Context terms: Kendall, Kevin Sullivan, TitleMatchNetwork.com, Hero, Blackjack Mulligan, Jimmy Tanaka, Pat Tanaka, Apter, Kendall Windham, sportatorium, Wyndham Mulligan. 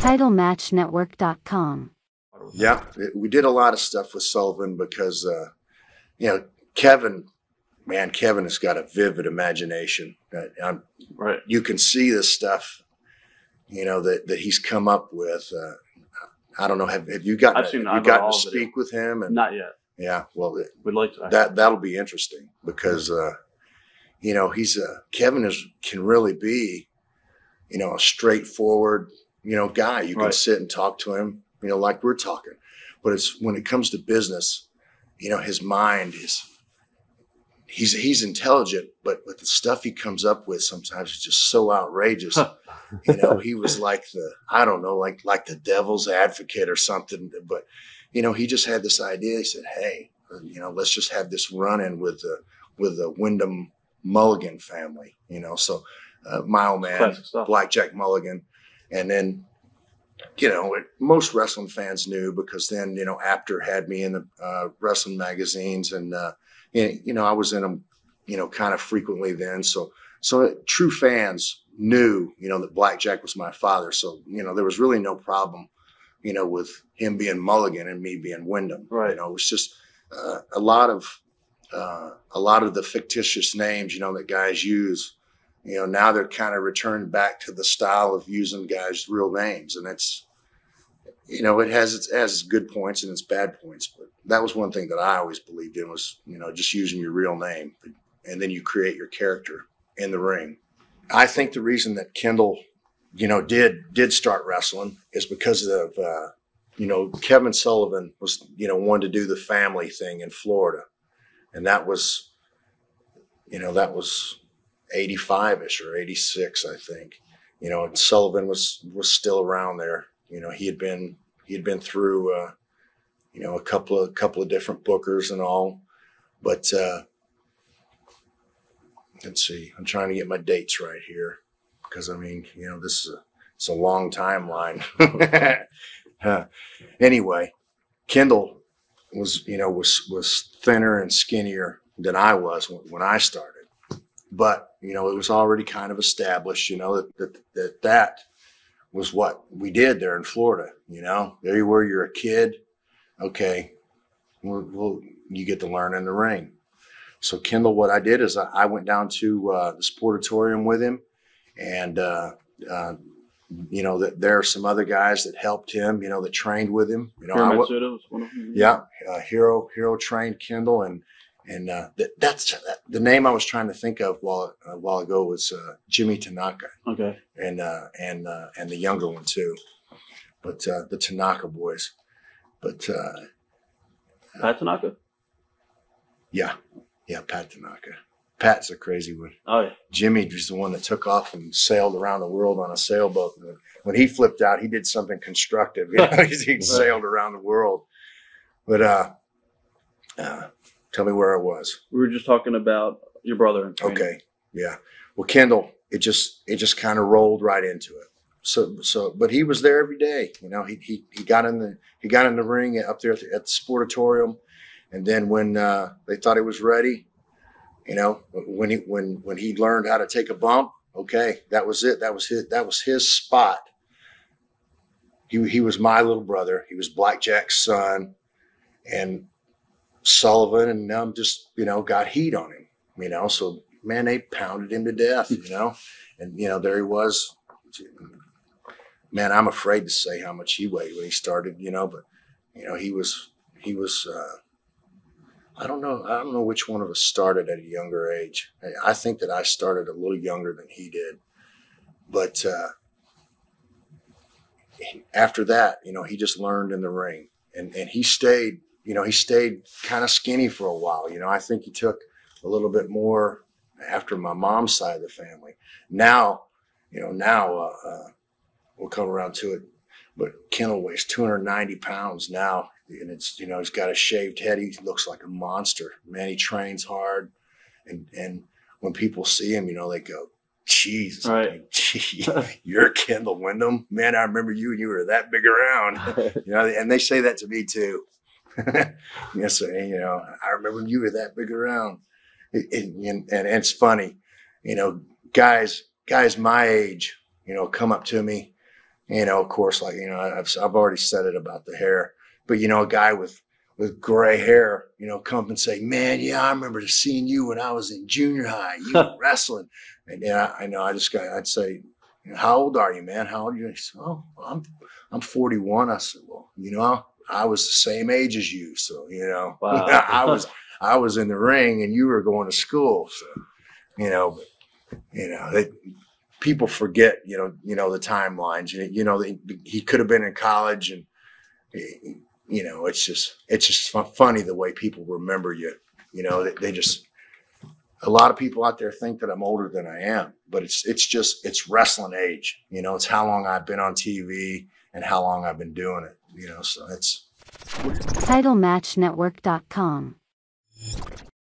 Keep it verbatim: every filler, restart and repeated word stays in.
Title Match Network dot com. Yeah, we did a lot of stuff with Sullivan because, uh, you know, Kevin, man, Kevin has got a vivid imagination. I'm, right. You can see this stuff, you know, that, that he's come up with. Uh, I don't know. Have, have you gotten, I've seen, have you gotten to speak with him? And, not yet. Yeah. Well, it, we'd like to. That, that'll be interesting because, uh, you know, he's uh, Kevin is can really be, you know, a straightforward, you know, guy. You can right. sit and talk to him, you know, like we're talking. But it's when it comes to business, you know, his mind is, he's he's intelligent, but with the stuff he comes up with sometimes it's just so outrageous. You know, he was like the, I don't know, like like the devil's advocate or something. But, you know, he just had this idea. He said, hey, you know, let's just have this run-in with the, with the Wyndham Mulligan family, you know. So uh, Mile Man, Blackjack Mulligan. And then, you know, it, most wrestling fans knew because then, you know, Apter had me in the uh, wrestling magazines and, uh, and, you know, I was in them, you know, kind of frequently then. So, so it, true fans knew, you know, that Blackjack was my father. So, you know, there was really no problem, you know, with him being Mulligan and me being Wyndham. Right. You know, it was just uh, a lot of, uh, a lot of the fictitious names, you know, that guys use. You know, now they're kind of returned back to the style of using guys' real names. And that's, you know, it has its, has its good points and its bad points. But that was one thing that I always believed in was, you know, just using your real name. And then you create your character in the ring. I think the reason that Kendall, you know, did did start wrestling is because of, uh, you know, Kevin Sullivan was, you know, wanted to do the family thing in Florida. And that was, you know, that was eighty-five-ish or eighty-six, I think, you know, and Sullivan was, was still around there. You know, he had been, he had been through, uh, you know, a couple of, couple of different bookers and all, but, uh, let's see, I'm trying to get my dates right here. Cause I mean, you know, this is a, it's a long timeline. uh, anyway, Kendall was, you know, was, was thinner and skinnier than I was when, when I started. But, you know, it was already kind of established, you know, that that, that that was what we did there in Florida. You know, there you were, you're a kid. Okay, well, well you get to learn in the ring. So Kendall, what I did is I, I went down to uh, the sportatorium with him. And, uh, uh, you know, that there are some other guys that helped him, you know, that trained with him. You know, I, was one of them. Yeah, uh, Hero, Hero trained Kendall. And And uh, that, that's that, the name I was trying to think of while a uh, while ago was uh, Jimmy Tanaka. Okay. And uh, and uh, and the younger one too, but uh, the Tanaka boys. But uh, Pat Tanaka. Yeah, yeah, Pat Tanaka. Pat's a crazy one. Oh yeah. Jimmy was the one that took off and sailed around the world on a sailboat. And when he flipped out, he did something constructive. You know? He sailed around the world. But. Uh, uh, Tell me where I was. We were just talking about your brother. Okay. Yeah. Well, Kendall, it just, it just kind of rolled right into it. So, so, but he was there every day. You know, he, he, he got in the, he got in the ring up there at the, at the sportatorium. And then when uh, they thought he was ready, you know, when he, when, when he learned how to take a bump, okay, that was it. That was his, that was his spot. He, he was my little brother. He was Blackjack's son. And Sullivan and um just, you know, got heat on him, you know, so man, they pounded him to death, you know, and you know, there he was, man, I'm afraid to say how much he weighed when he started, you know, but you know, he was, he was, uh, I don't know. I don't know which one of us started at a younger age. I think that I started a little younger than he did, but, uh, after that, you know, he just learned in the ring and, and he stayed. You know, he stayed kind of skinny for a while. You know, I think he took a little bit more after my mom's side of the family. Now, you know, now uh, uh, we'll come around to it. But Kendall weighs two hundred ninety pounds now. And it's, you know, he's got a shaved head. He looks like a monster. Man, he trains hard. And and when people see him, you know, they go, Jesus, right. Gee, you're Kendall Windham. Man, I remember you and you were that big around. You know, and they say that to me, too. Yes, sir. And, you know, I remember you were that big around, and, and, and it's funny, you know, guys, guys my age, you know, come up to me, you know, of course, like, you know, I've, I've already said it about the hair, but, you know, a guy with, with gray hair, you know, come and say, man, yeah, I remember seeing you when I was in junior high, you were wrestling. And yeah, I know, I just got, I'd say, how old are you, man? How old are you? He said, oh, I'm, I'm forty-one. I said, well, you know, I was the same age as you. So, you know, wow. I was, I was in the ring and you were going to school. So, you know, but, you know, they, people forget, you know, you know, the timelines, you, you know, they, he could have been in college and, you know, it's just, it's just funny the way people remember you, you know, they, they just, a lot of people out there think that I'm older than I am, but it's, it's just, it's wrestling age. You know, it's how long I've been on T V and how long I've been doing it, you know, so it's. title match network dot com